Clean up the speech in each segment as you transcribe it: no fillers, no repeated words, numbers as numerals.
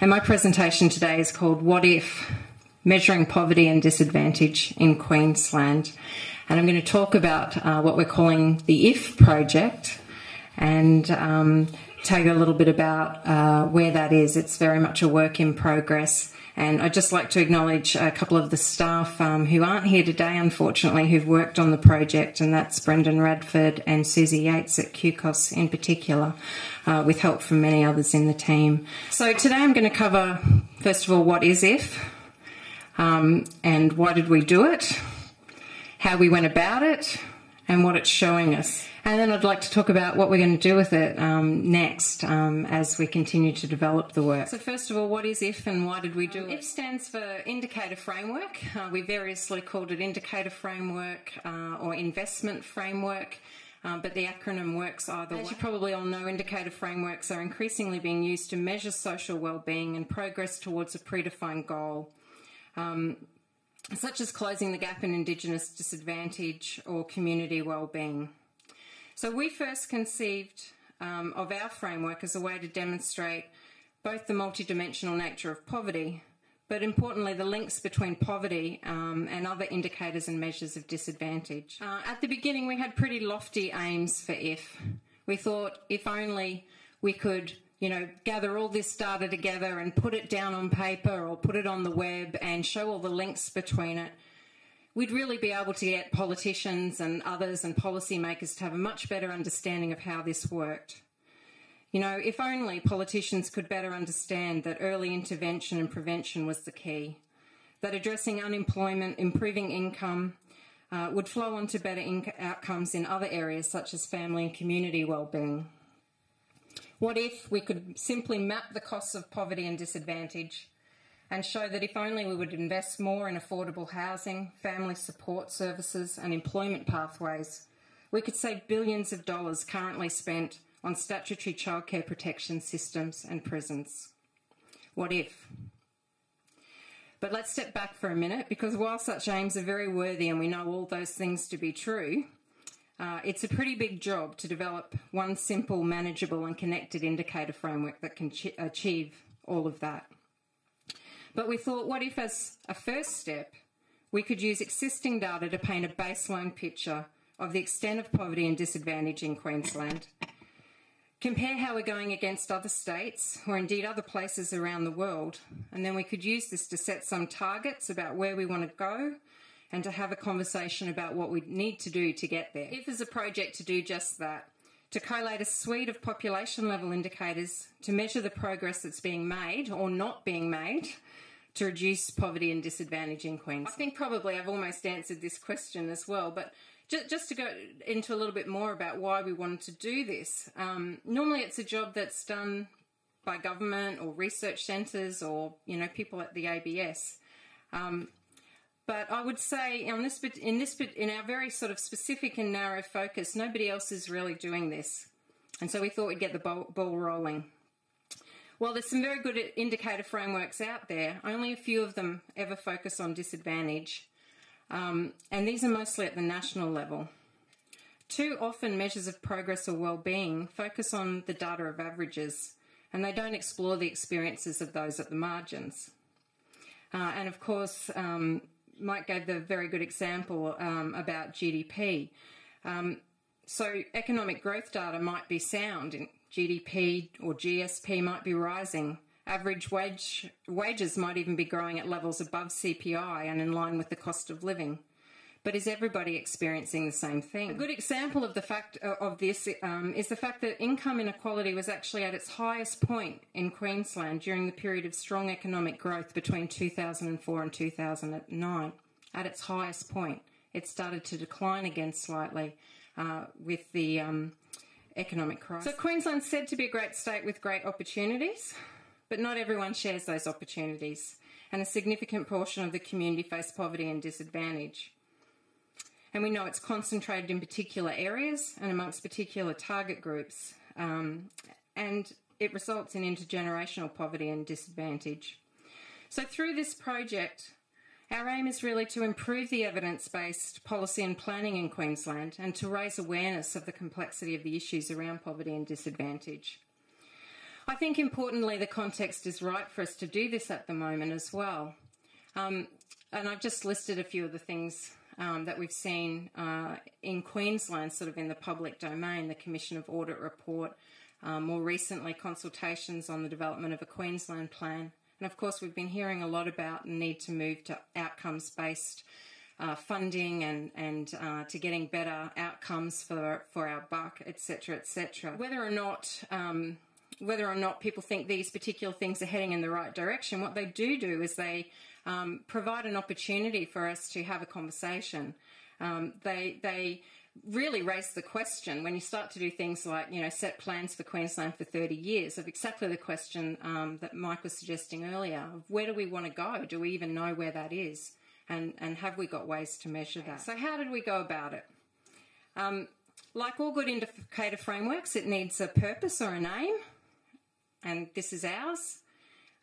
And my presentation today is called What If? Measuring Poverty and Disadvantage in Queensland. And I'm going to talk about what we're calling the IF project and tell you a little bit about where that is. It's very much a work in progress. And I'd just like to acknowledge a couple of the staff who aren't here today, unfortunately, who've worked on the project, and that's Brendan Radford and Susie Yates at QCOS in particular, with help from many others in the team. So today I'm going to cover, first of all, what is IF, and why did we do it, how we went about it, and what it's showing us. And then I'd like to talk about what we're going to do with it next as we continue to develop the work. So first of all, what is IF and why did we do it? IF stands for Indicator Framework. We variously called it Indicator Framework or Investment Framework, but the acronym works either way. As you probably all know, indicator frameworks are increasingly being used to measure social well-being and progress towards a predefined goal, such as closing the gap in Indigenous disadvantage or community well-being. So we first conceived of our framework as a way to demonstrate both the multidimensional nature of poverty, but importantly the links between poverty and other indicators and measures of disadvantage. At the beginning we had pretty lofty aims for IF. We thought if only we could, you know, gather all this data together and put it down on paper or put it on the web and show all the links between it, we'd really be able to get politicians and others and policymakers to have a much better understanding of how this worked. You know, if only politicians could better understand that early intervention and prevention was the key, that addressing unemployment, improving income would flow on to better outcomes in other areas such as family and community well-being. What if we could simply map the costs of poverty and disadvantage and show that if only we would invest more in affordable housing, family support services and employment pathways, we could save billions of dollars currently spent on statutory childcare protection systems and prisons. What if? But let's step back for a minute, because while such aims are very worthy and we know all those things to be true, it's a pretty big job to develop one simple, manageable and connected indicator framework that can achieve all of that. But we thought, what if as a first step, we could use existing data to paint a baseline picture of the extent of poverty and disadvantage in Queensland, compare how we're going against other states or indeed other places around the world, and then we could use this to set some targets about where we want to go and to have a conversation about what we need to do to get there. IF is a project to do just that, to collate a suite of population level indicators to measure the progress that's being made or not being made to reduce poverty and disadvantage in Queensland. I think probably I've almost answered this question as well, but just to go into a little bit more about why we wanted to do this. Normally it's a job that's done by government or research centres or, you know, people at the ABS. But I would say in our very sort of specific and narrow focus, nobody else is really doing this. And so we thought we'd get the ball rolling. While there's some very good indicator frameworks out there, only a few of them ever focus on disadvantage, and these are mostly at the national level. Too often measures of progress or well-being focus on the data of averages, and they don't explore the experiences of those at the margins. And of course, Mike gave the very good example about GDP. So economic growth data might be sound in GDP or GSP might be rising. Average wages might even be growing at levels above CPI and in line with the cost of living. But is everybody experiencing the same thing? A good example of the fact of this is the fact that income inequality was actually at its highest point in Queensland during the period of strong economic growth between 2004 and 2009. At its highest point, it started to decline again slightly with the economic crisis. So Queensland's said to be a great state with great opportunities, but not everyone shares those opportunities, and a significant portion of the community face poverty and disadvantage. And we know it's concentrated in particular areas and amongst particular target groups, and it results in intergenerational poverty and disadvantage. So through this project, our aim is really to improve the evidence-based policy and planning in Queensland and to raise awareness of the complexity of the issues around poverty and disadvantage. I think importantly the context is right for us to do this at the moment as well. And I've just listed a few of the things that we've seen in Queensland sort of in the public domain, the Commission of Audit report, more recently consultations on the development of a Queensland plan. And of course we've been hearing a lot about the need to move to outcomes-based funding and to getting better outcomes for our buck, etc., etc. Whether or not people think these particular things are heading in the right direction, what they do is they provide an opportunity for us to have a conversation. They really raise the question when you start to do things like, you know, set plans for Queensland for 30 years, of exactly the question that Mike was suggesting earlier, of where do we want to go? Do we even know where that is? And have we got ways to measure that? So how did we go about it? Like all good indicator frameworks, it needs a purpose or an aim, and this is ours,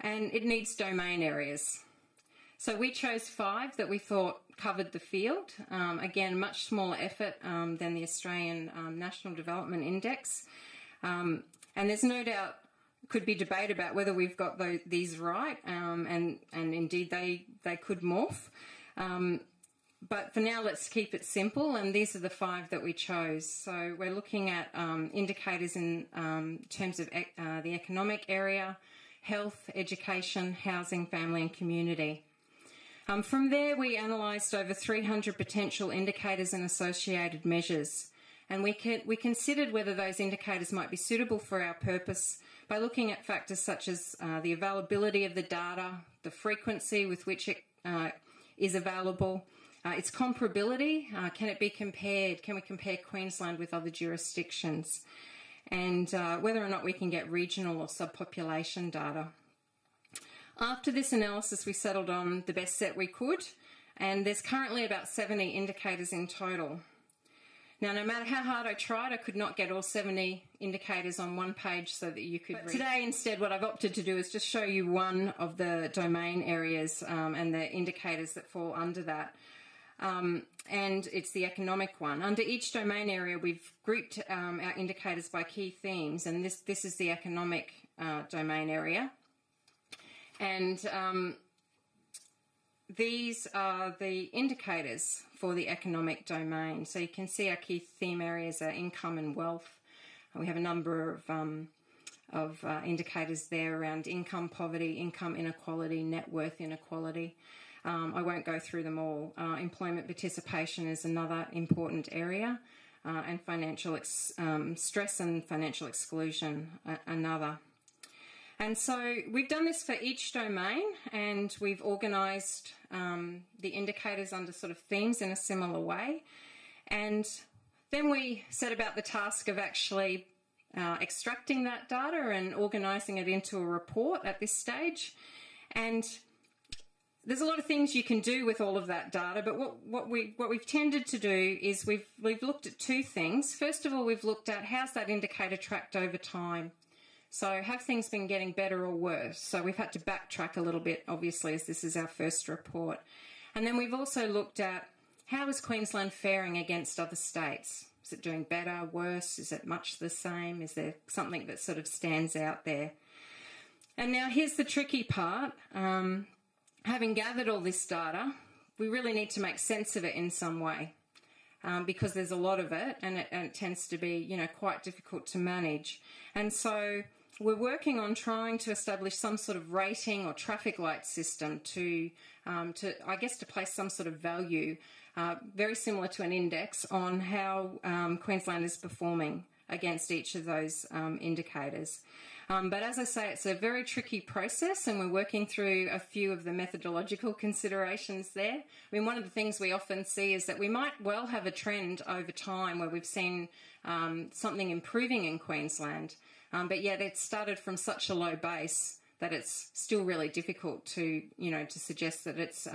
and it needs domain areas. So we chose 5 that we thought covered the field. Again, much smaller effort than the Australian National Development Index. And there's no doubt could be debate about whether we've got these right, and indeed they could morph. But for now, let's keep it simple, and these are the 5 that we chose. So we're looking at indicators in terms of the economic area, health, education, housing, family and community. From there, we analysed over 300 potential indicators and associated measures, and we considered whether those indicators might be suitable for our purpose by looking at factors such as the availability of the data, the frequency with which it is available, its comparability, can it be compared? Can we compare Queensland with other jurisdictions? And whether or not we can get regional or subpopulation data. After this analysis, we settled on the best set we could, and there's currently about 70 indicators in total. Now, no matter how hard I tried, I could not get all 70 indicators on one page so that you could read. Today, instead, what I've opted to do is just show you one of the domain areas and the indicators that fall under that. And it's the economic one. Under each domain area, we've grouped our indicators by key themes, and this is the economic domain area. And these are the indicators for the economic domain. So you can see our key theme areas are income and wealth. We have a number of indicators there around income poverty, income inequality, net worth inequality. I won't go through them all. Employment participation is another important area, and financial stress and financial exclusion, another. And so we've done this for each domain, and we've organised the indicators under sort of themes in a similar way. And then we set about the task of actually extracting that data and organising it into a report at this stage. And there's a lot of things you can do with all of that data, but what we've tended to do is we've looked at 2 things. First of all, we've looked at how's that indicator tracked over time. So have things been getting better or worse? So we've had to backtrack a little bit, obviously, as this is our first report. And then we've also looked at how is Queensland faring against other states? Is it doing better, worse? Is it much the same? Is there something that sort of stands out there? And now here's the tricky part. Having gathered all this data, we really need to make sense of it in some way, because there's a lot of it, and it tends to be, you know, quite difficult to manage. And so we're working on trying to establish some sort of rating or traffic light system to place some sort of value, very similar to an index, on how Queensland is performing against each of those indicators. But as I say, it's a very tricky process, and we're working through a few of the methodological considerations there. I mean, one of the things we often see is that we might well have a trend over time where we've seen something improving in Queensland, but yet it started from such a low base that it's still really difficult to, you know, to suggest that it's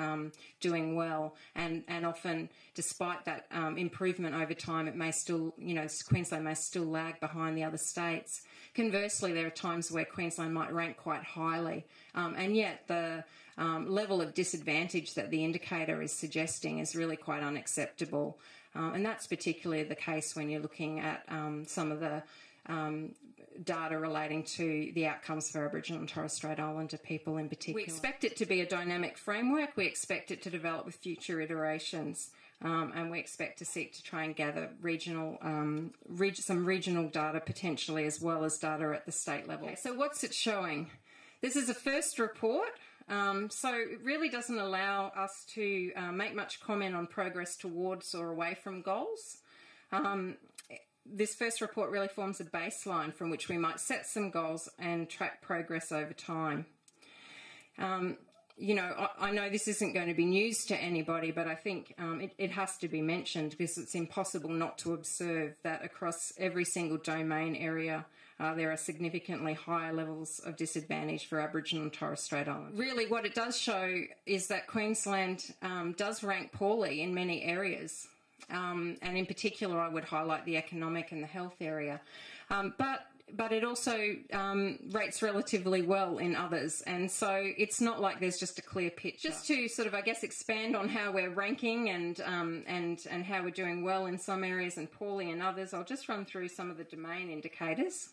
doing well. And often, despite that improvement over time, it may still, you know, Queensland may still lag behind the other states. Conversely, there are times where Queensland might rank quite highly, and yet the level of disadvantage that the indicator is suggesting is really quite unacceptable. And that's particularly the case when you're looking at some of the data relating to the outcomes for Aboriginal and Torres Strait Islander people in particular. We expect it to be a dynamic framework. We expect it to develop with future iterations, and we expect to seek to try and gather regional, some regional data potentially, as well as data at the state level. Okay, so what's it showing? This is a first report, so it really doesn't allow us to make much comment on progress towards or away from goals. This first report really forms a baseline from which we might set some goals and track progress over time. You know, I know this isn't going to be news to anybody, but I think it has to be mentioned, because it's impossible not to observe that across every single domain area, there are significantly higher levels of disadvantage for Aboriginal and Torres Strait Islanders. Really, what it does show is that Queensland does rank poorly in many areas. And in particular, I would highlight the economic and the health area. But it also rates relatively well in others. And so it's not like there's just a clear picture. Just to sort of, I guess, expand on how we're ranking and how we're doing well in some areas and poorly in others, I'll just run through some of the domain indicators.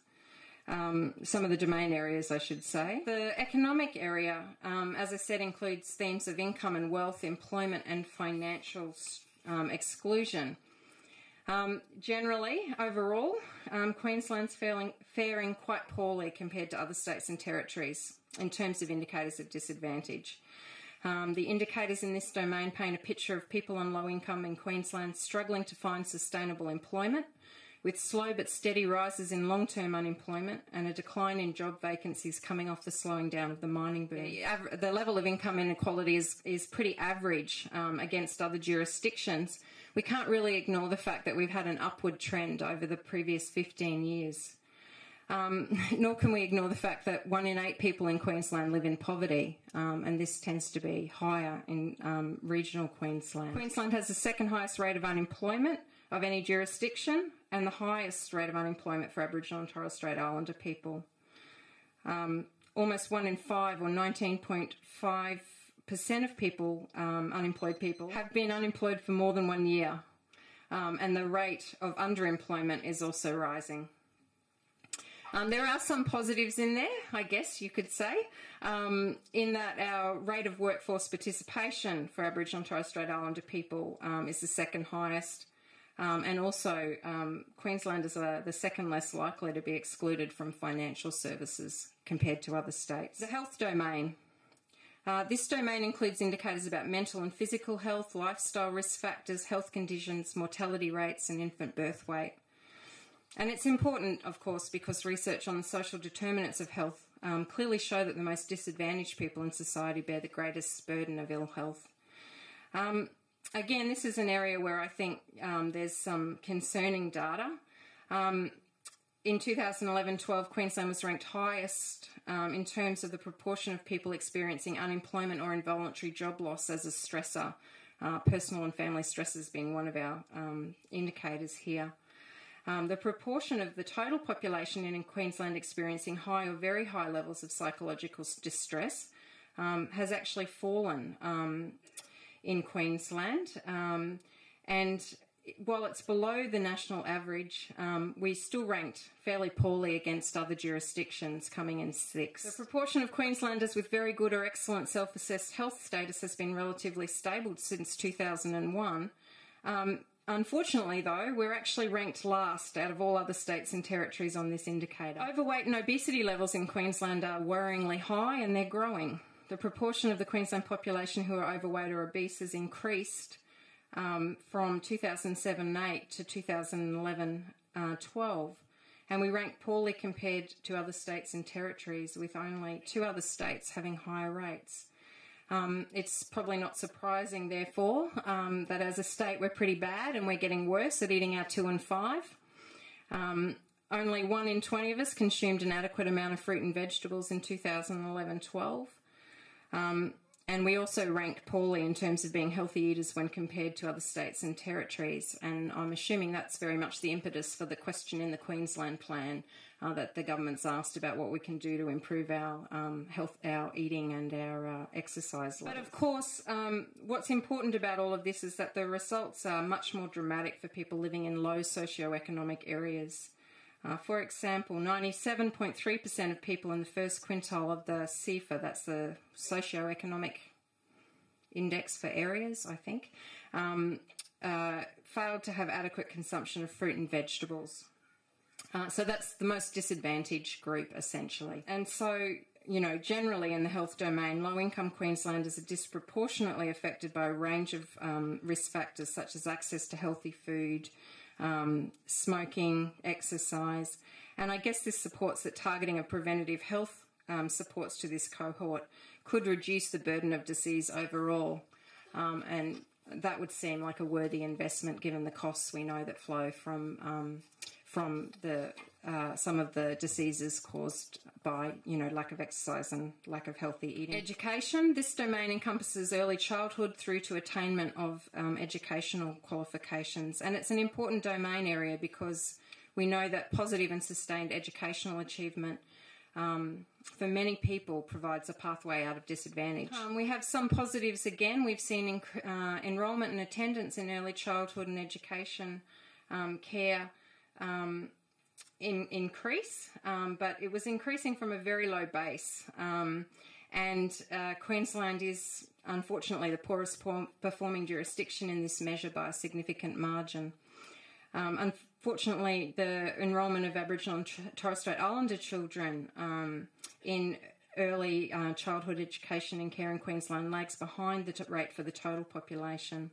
Some of the domain areas, I should say. The economic area, as I said, includes themes of income and wealth, employment and financial exclusion. Generally, overall, Queensland's faring quite poorly compared to other states and territories in terms of indicators of disadvantage. The indicators in this domain paint a picture of people on low income in Queensland struggling to find sustainable employment, with slow but steady rises in long-term unemployment and a decline in job vacancies coming off the slowing down of the mining boom. The level of income inequality is pretty average against other jurisdictions. We can't really ignore the fact that we've had an upward trend over the previous 15 years. Nor can we ignore the fact that 1 in 8 people in Queensland live in poverty, and this tends to be higher in regional Queensland. Queensland has the second highest rate of unemployment of any jurisdiction, and the highest rate of unemployment for Aboriginal and Torres Strait Islander people. Almost 1 in 5 or 19.5% of people, unemployed people, have been unemployed for more than 1 year, and the rate of underemployment is also rising. There are some positives in there, I guess you could say, in that our rate of workforce participation for Aboriginal and Torres Strait Islander people is the second highest. And also, Queenslanders are the second less likely to be excluded from financial services compared to other states. The health domain. This domain includes indicators about mental and physical health, lifestyle risk factors, health conditions, mortality rates, and infant birth weight. And it's important, of course, because research on the social determinants of health clearly show that the most disadvantaged people in society bear the greatest burden of ill health. Again, this is an area where I think there's some concerning data. In 2011-12, Queensland was ranked highest in terms of the proportion of people experiencing unemployment or involuntary job loss as a stressor, personal and family stresses being one of our indicators here. The proportion of the total population in Queensland experiencing high or very high levels of psychological distress has actually fallen in Queensland, and while it's below the national average, we still ranked fairly poorly against other jurisdictions, coming in sixth. The proportion of Queenslanders with very good or excellent self-assessed health status has been relatively stable since 2001. Unfortunately, though, we're actually ranked last out of all other states and territories on this indicator. Overweight and obesity levels in Queensland are worryingly high, and they're growing. The proportion of the Queensland population who are overweight or obese has increased from 2007-8 to 2011-12, and we rank poorly compared to other states and territories, with only 2 other states having higher rates. It's probably not surprising, therefore, that as a state we're pretty bad, and we're getting worse at eating our 2 and 5. Only 1 in 20 of us consumed an adequate amount of fruit and vegetables in 2011-12. And we also rank poorly in terms of being healthy eaters when compared to other states and territories, and I'm assuming that's very much the impetus for the question in the Queensland plan that the government's asked about what we can do to improve our health, our eating and our exercise levels. But of course, what's important about all of this is that the results are much more dramatic for people living in low socioeconomic areas. For example, 97.3% of people in the first quintile of the SEIFA, that's the socioeconomic index for areas, I think, failed to have adequate consumption of fruit and vegetables. So that's the most disadvantaged group, essentially. And so, you know, generally in the health domain, low-income Queenslanders are disproportionately affected by a range of risk factors such as access to healthy food, smoking, exercise. And I guess this supports that targeting of preventative health supports to this cohort could reduce the burden of disease overall. And that would seem like a worthy investment given the costs we know that flow from the some of the diseases caused by, you know, lack of exercise and lack of healthy eating. Education. This domain encompasses early childhood through to attainment of educational qualifications, and it's an important domain area because we know that positive and sustained educational achievement for many people provides a pathway out of disadvantage. We have some positives again. We've seen enrolment and attendance in early childhood and education care increase, but it was increasing from a very low base, and Queensland is unfortunately the poorest performing jurisdiction in this measure by a significant margin. Unfortunately, the enrolment of Aboriginal and Torres Strait Islander children in early childhood education and care in Queensland lags behind the rate for the total population.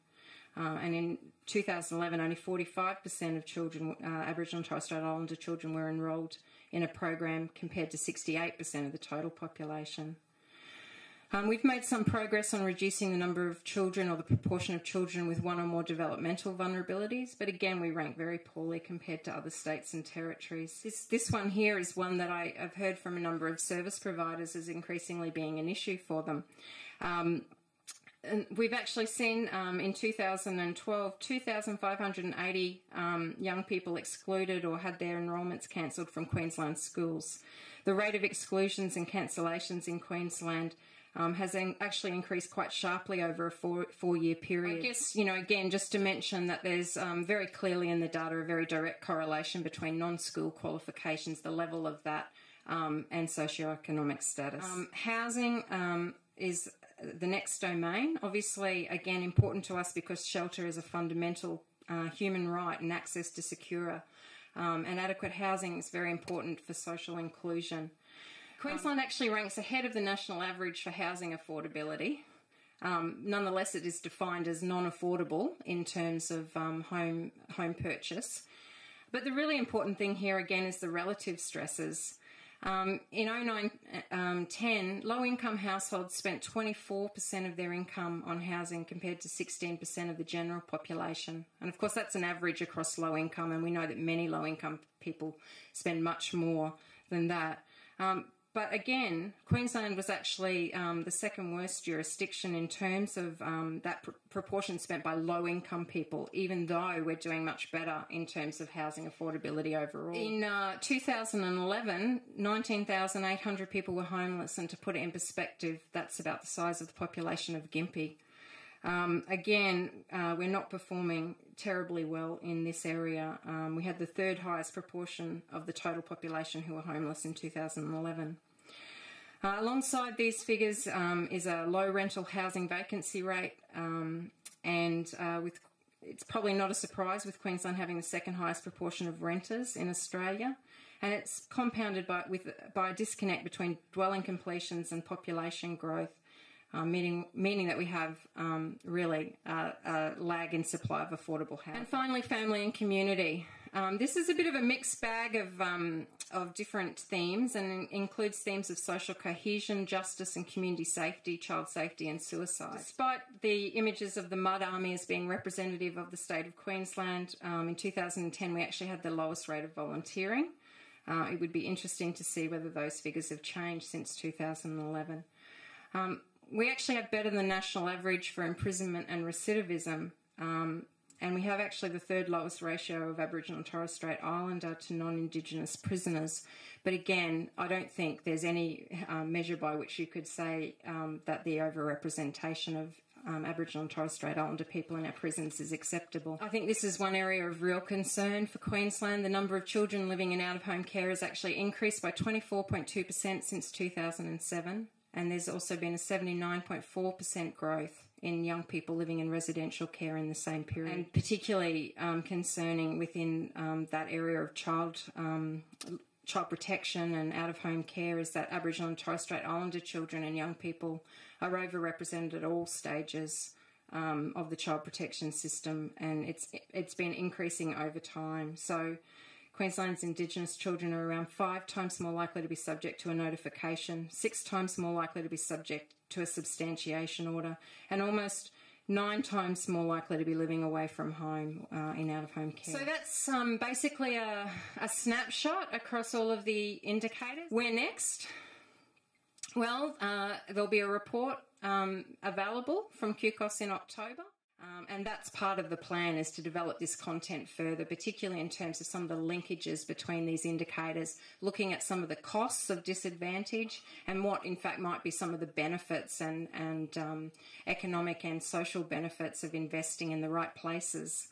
And in 2011, only 45% of children, Aboriginal and Torres Strait Islander children, were enrolled in a program compared to 68% of the total population. We've made some progress on reducing the number of children or the proportion of children with one or more developmental vulnerabilities, but again, we rank very poorly compared to other states and territories. This one here is one that I've heard from a number of service providers is increasingly being an issue for them. And we've actually seen in 2012, 2,580 young people excluded or had their enrolments cancelled from Queensland schools. The rate of exclusions and cancellations in Queensland has actually increased quite sharply over a four-year period. I guess, you know, again, just to mention that there's very clearly in the data a very direct correlation between non-school qualifications, the level of that, and socioeconomic status. Housing is the next domain. Obviously, again, important to us because shelter is a fundamental human right, and access to secure and adequate housing is very important for social inclusion. Queensland actually ranks ahead of the national average for housing affordability. Nonetheless, it is defined as non-affordable in terms of home purchase. But the really important thing here, again, is the relative stresses. In 09-10, low-income households spent 24% of their income on housing compared to 16% of the general population. And, of course, that's an average across low-income, and we know that many low-income people spend much more than that. But, again, Queensland was actually the second worst jurisdiction in terms of that proportion spent by low-income people, even though we're doing much better in terms of housing affordability overall. In 2011, 19,800 people were homeless, and to put it in perspective, that's about the size of the population of Gympie. Again, we're not performing terribly well in this area. We had the third highest proportion of the total population who were homeless in 2011. Alongside these figures is a low rental housing vacancy rate, and it's probably not a surprise with Queensland having the second highest proportion of renters in Australia, and it's compounded by a disconnect between dwelling completions and population growth. Meaning that we have really a lag in supply of affordable housing. And finally, family and community. This is a bit of a mixed bag of different themes, and includes themes of social cohesion, justice and community safety, child safety and suicide. Despite the images of the Mud Army as being representative of the state of Queensland, in 2010 we actually had the lowest rate of volunteering. It would be interesting to see whether those figures have changed since 2011. We actually have better than national average for imprisonment and recidivism, and we have actually the third lowest ratio of Aboriginal and Torres Strait Islander to non-Indigenous prisoners. But again, I don't think there's any measure by which you could say that the overrepresentation of Aboriginal and Torres Strait Islander people in our prisons is acceptable. I think this is one area of real concern for Queensland. The number of children living in out-of-home care has actually increased by 24.2% since 2007, and there's also been a 79.4% growth in young people living in residential care in the same period. And particularly concerning within that area of child protection and out-of-home care is that Aboriginal and Torres Strait Islander children and young people are overrepresented at all stages of the child protection system, and it's been increasing over time. So Queensland's Indigenous children are around 5 times more likely to be subject to a notification, 6 times more likely to be subject to a substantiation order, and almost 9 times more likely to be living away from home in out-of-home care. So that's basically a snapshot across all of the indicators. Where next? Well, there'll be a report available from QCOS in October, and that's part of the plan, is to develop this content further, particularly in terms of some of the linkages between these indicators, looking at some of the costs of disadvantage and what, in fact, might be some of the benefits and economic and social benefits of investing in the right places.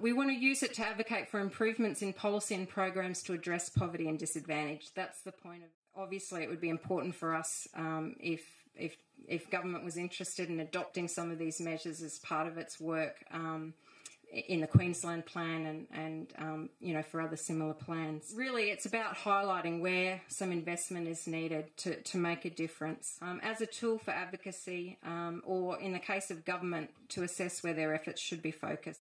We want to use it to advocate for improvements in policy and programs to address poverty and disadvantage. That's the point of it. Obviously, it would be important for us if government was interested in adopting some of these measures as part of its work in the Queensland plan and you know, for other similar plans. Really, it's about highlighting where some investment is needed to make a difference as a tool for advocacy, or in the case of government, to assess where their efforts should be focused.